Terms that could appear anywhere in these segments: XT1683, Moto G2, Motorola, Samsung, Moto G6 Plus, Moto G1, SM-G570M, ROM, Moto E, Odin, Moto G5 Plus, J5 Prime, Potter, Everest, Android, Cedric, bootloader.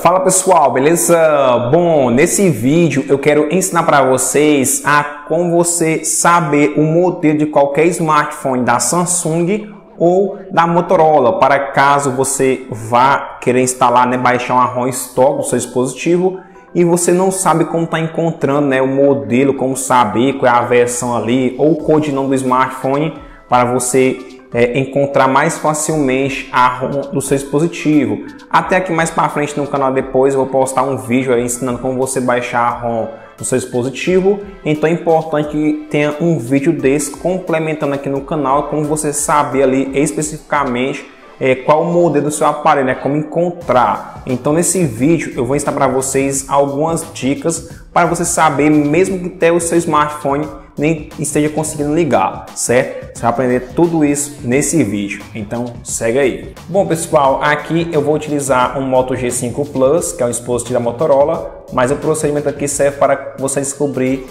Fala pessoal, beleza? Bom, nesse vídeo eu quero ensinar para vocês a como você saber o modelo de qualquer smartphone da Samsung ou da Motorola, para caso você vá querer instalar, né, baixar uma ROM stock do seu dispositivo e você não sabe como tá encontrando, né, o modelo, como saber qual é a versão ali ou o codinome do smartphone para você encontrar mais facilmente a ROM do seu dispositivo. Até aqui mais para frente no canal, depois eu vou postar um vídeo aí ensinando como você baixar a ROM do seu dispositivo. Então é importante que tenha um vídeo desse complementando aqui no canal, como você saber ali especificamente qual o modelo do seu aparelho, né, como encontrar. Então nesse vídeo eu vou ensinar para vocês algumas dicas para você saber, mesmo que até o seu smartphone nem esteja conseguindo ligar, certo? Você vai aprender tudo isso nesse vídeo, então segue aí. Bom pessoal, aqui eu vou utilizar um Moto G5 Plus, que é um dispositivo da Motorola, mas o procedimento aqui serve para você descobrir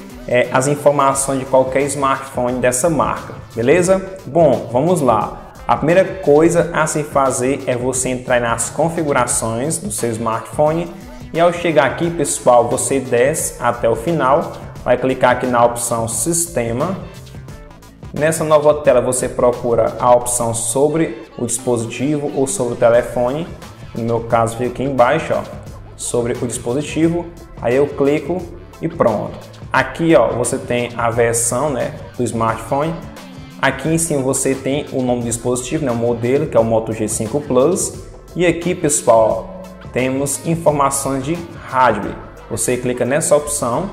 as informações de qualquer smartphone dessa marca, beleza? Bom, vamos lá. A primeira coisa a se fazer é você entrar nas configurações do seu smartphone e, ao chegar aqui pessoal, você desce até o final. Vai clicar aqui na opção Sistema. Nessa nova tela você procura a opção sobre o dispositivo ou sobre o telefone. No meu caso fica aqui embaixo, ó, sobre o dispositivo. Aí eu clico e pronto. Aqui, ó, você tem a versão, né, do smartphone. Aqui em cima você tem o nome do dispositivo, né, o modelo, que é o Moto G5 Plus. E aqui pessoal, ó, temos informações de hardware. Você clica nessa opção.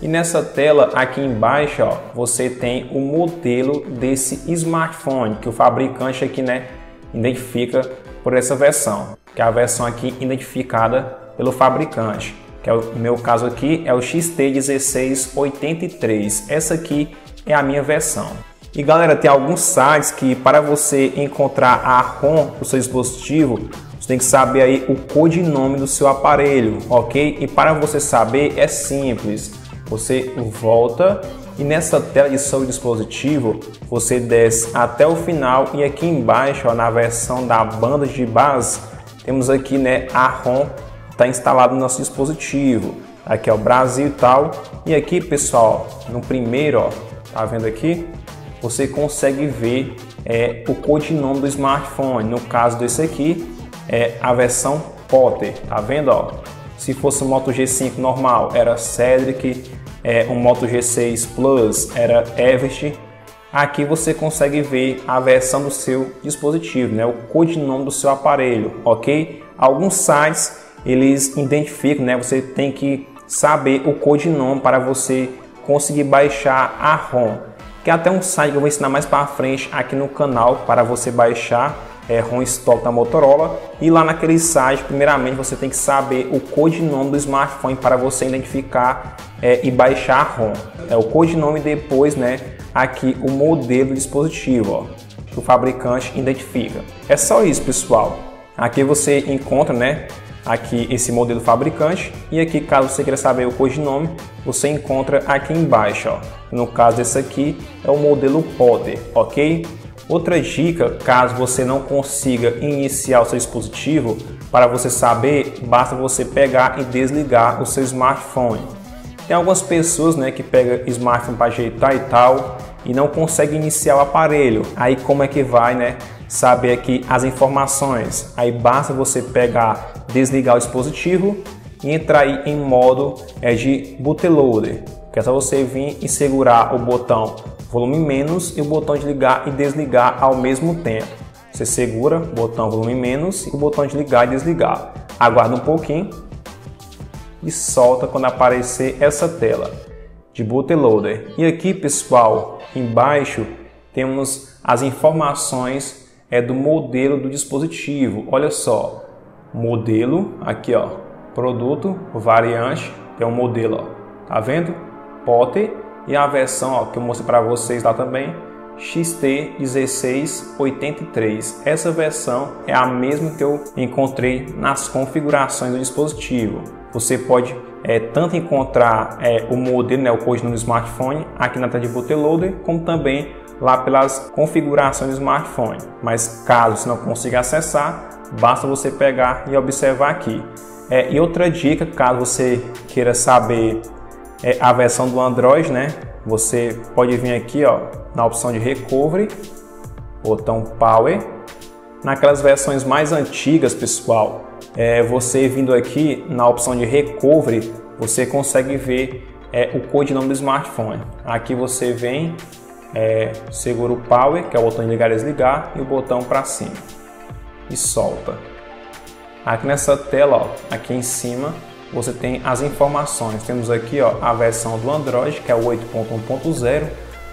E nessa tela aqui embaixo, ó, você tem o modelo desse smartphone que o fabricante aqui, né, identifica por essa versão, que é a versão aqui identificada pelo fabricante, que é o meu caso aqui é o XT1683. Essa aqui é a minha versão. E galera, tem alguns sites que, para você encontrar a ROM do seu dispositivo, você tem que saber aí o codinome do seu aparelho, ok? E para você saber é simples. Você volta e nessa tela de seu dispositivo você desce até o final e aqui embaixo, ó, na versão da banda de base, temos aqui, né, a ROM que está instalada no nosso dispositivo. Aqui é o Brasil e tal. E aqui pessoal, no primeiro, ó, tá vendo aqui? Você consegue ver o codinome do smartphone. No caso desse aqui é a versão Potter, tá vendo, ó? Se fosse o Moto G5 normal era Cedric, o Moto G6 Plus era Everest. Aqui você consegue ver a versão do seu dispositivo, né, o codinome do seu aparelho, ok? Alguns sites eles identificam, né, você tem que saber o codinome para você conseguir baixar a ROM. Que até um site que eu vou ensinar mais para frente aqui no canal para você baixar ROM stock da Motorola, e lá naquele site primeiramente você tem que saber o codinome do smartphone para você identificar e baixar a ROM. É o codinome e depois, né, aqui o modelo do dispositivo, ó, que o fabricante identifica. É só isso pessoal. Aqui você encontra, né, aqui esse modelo fabricante, e aqui caso você queira saber o codinome você encontra aqui embaixo, ó. No caso desse aqui é o modelo Potter, ok? Outra dica, caso você não consiga iniciar o seu dispositivo, para você saber, basta você pegar e desligar o seu smartphone. Tem algumas pessoas, né, que pegam smartphone para ajeitar e tal, e não consegue iniciar o aparelho. Aí como é que vai, né, saber aqui as informações? Aí basta você pegar, desligar o dispositivo e entrar aí em modo de bootloader. Que é só você vir e segurar o botão volume menos e o botão de ligar e desligar ao mesmo tempo. Você segura o botão volume menos e o botão de ligar e desligar. Aguarda um pouquinho e solta quando aparecer essa tela de bootloader. E aqui pessoal, embaixo temos as informações do modelo do dispositivo. Olha só, modelo, aqui ó, produto, variante, é o modelo, ó, tá vendo? Potter. E a versão, ó, que eu mostrei para vocês lá também, XT1683. Essa versão é a mesma que eu encontrei nas configurações do dispositivo. Você pode tanto encontrar o modelo, né, o codinome do smartphone aqui na tela de bootloader, como também lá pelas configurações do smartphone. Mas caso você não consiga acessar, basta você pegar e observar aqui. E outra dica, caso você queira saber a versão do Android, né? Você pode vir aqui, ó, na opção de Recovery, botão Power. Naquelas versões mais antigas, pessoal, você vindo aqui na opção de Recovery, você consegue ver o codinome do smartphone. Aqui você vem, segura o Power, que é o botão de ligar e desligar, e o botão para cima e solta. Aqui nessa tela, ó, aqui em cima, você tem as informações. Temos aqui, ó, a versão do Android, que é o 8.1.0,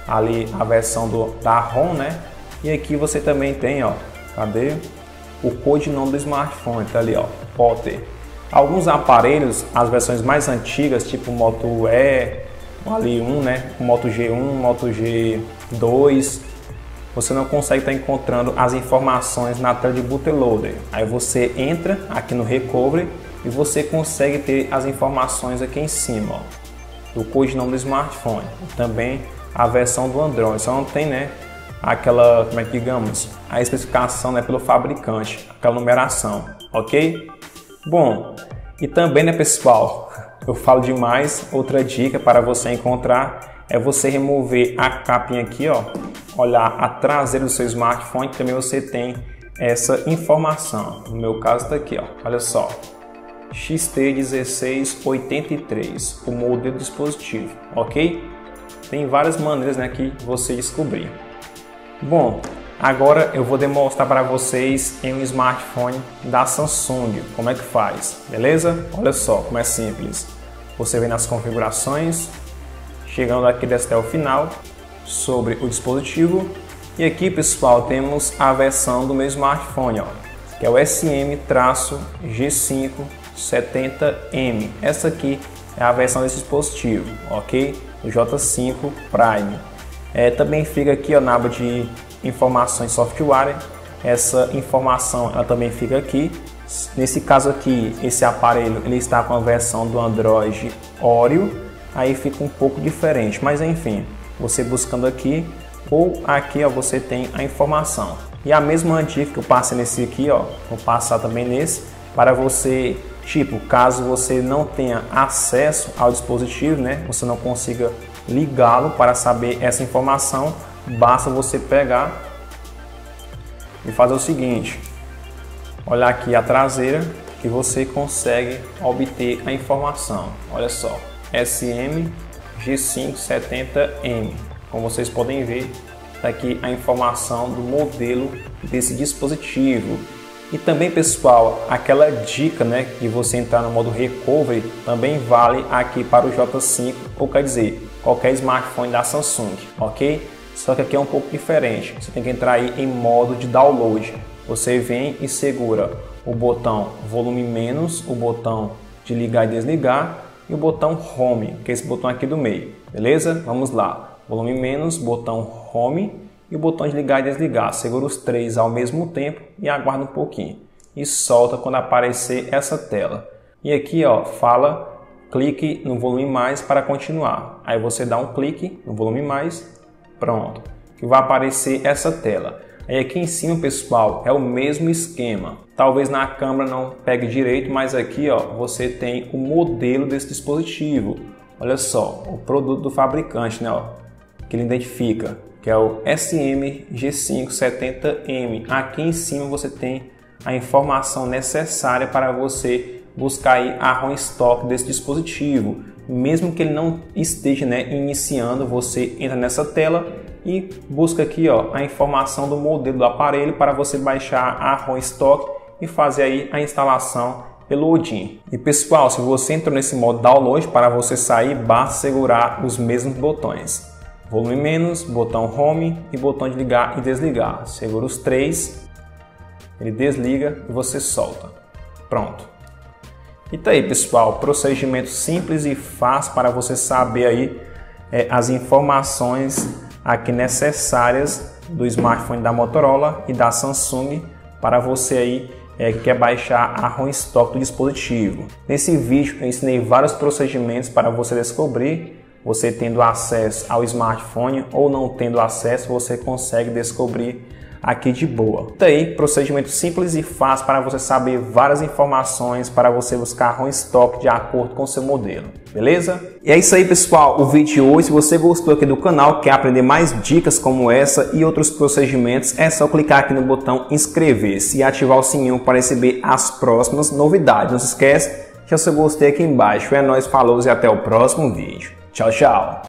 ali a versão da ROM, né? E aqui você também tem, ó, cadê? O codinome do smartphone, tá ali, ó, Potter. Alguns aparelhos, as versões mais antigas, tipo Moto E, ali um, né? Moto G1, Moto G2, você não consegue estar encontrando as informações na tela de bootloader. Aí você entra aqui no Recovery e você consegue ter as informações aqui em cima, ó, do codinome do smartphone. Também a versão do Android, só não tem, né, aquela, como é que digamos, a especificação, né, pelo fabricante, aquela numeração, ok? Bom, e também, né, pessoal, eu falo demais. Outra dica para você encontrar é você remover a capinha aqui, ó, olhar a traseira do seu smartphone, também você tem essa informação. No meu caso tá aqui, ó, olha só, XT1683, o modelo do dispositivo, ok? Tem várias maneiras, né, que você descobrir. Bom, agora eu vou demonstrar para vocês em um smartphone da Samsung como é que faz, beleza? Olha só como é simples. Você vem nas configurações, chegando aqui até o final, sobre o dispositivo, e aqui, pessoal, temos a versão do meu smartphone, ó, que é o SM-G570M. Essa aqui é a versão desse dispositivo, ok? O J5 Prime. Também fica aqui, ó, na aba de informações software. Essa informação, ela também fica aqui. Nesse caso aqui, esse aparelho, ele está com a versão do Android Oreo, aí fica um pouco diferente, mas enfim, você buscando aqui ou aqui, ó, você tem a informação. E a mesma dica que eu passei nesse aqui, ó, vou passar também nesse, para você, tipo, caso você não tenha acesso ao dispositivo, né, você não consiga ligá-lo para saber essa informação, basta você pegar e fazer o seguinte, olhar aqui a traseira, que você consegue obter a informação. Olha só, SM-G570M, como vocês podem ver, tá aqui a informação do modelo desse dispositivo. E também, pessoal, aquela dica, né, de você entrar no modo Recovery também vale aqui para o J5, ou quer dizer, qualquer smartphone da Samsung, ok? Só que aqui é um pouco diferente, você tem que entrar aí em modo de download. Você vem e segura o botão volume menos, o botão de ligar e desligar e o botão Home, que é esse botão aqui do meio, beleza? Vamos lá, volume menos, botão Home e o botão de ligar e desligar. Segura os três ao mesmo tempo e aguarda um pouquinho e solta quando aparecer essa tela. E aqui, ó, fala, clique no volume mais para continuar. Aí você dá um clique no volume mais, pronto, que vai aparecer essa tela. Aí aqui em cima, pessoal, é o mesmo esquema. Talvez na câmera não pegue direito, mas aqui, ó, você tem o modelo desse dispositivo. Olha só, o produto do fabricante, né, ó, que ele identifica, que é o SM-G570M. Aqui em cima você tem a informação necessária para você buscar aí a ROM stock desse dispositivo. Mesmo que ele não esteja, né, iniciando, você entra nessa tela e busca aqui, ó, a informação do modelo do aparelho para você baixar a ROM stock e fazer aí a instalação pelo Odin. E, pessoal, se você entrou nesse modo download, para você sair, basta segurar os mesmos botões. Volume menos, botão Home e botão de ligar e desligar. Segura os três, ele desliga e você solta. Pronto. E tá aí, pessoal, procedimento simples e fácil para você saber aí as informações aqui necessárias do smartphone da Motorola e da Samsung para você aí que quer baixar a ROM stock do dispositivo. Nesse vídeo eu ensinei vários procedimentos para você descobrir. Você tendo acesso ao smartphone ou não tendo acesso, você consegue descobrir aqui de boa. Tá aí, procedimento simples e fácil para você saber várias informações para você buscar um estoque de acordo com o seu modelo, beleza? E é isso aí, pessoal, o vídeo de hoje. Se você gostou aqui do canal, quer aprender mais dicas como essa e outros procedimentos, é só clicar aqui no botão inscrever-se e ativar o sininho para receber as próximas novidades. Não se esquece, deixa seu gostei aqui embaixo. É nóis, falou e até o próximo vídeo. Tchau, tchau!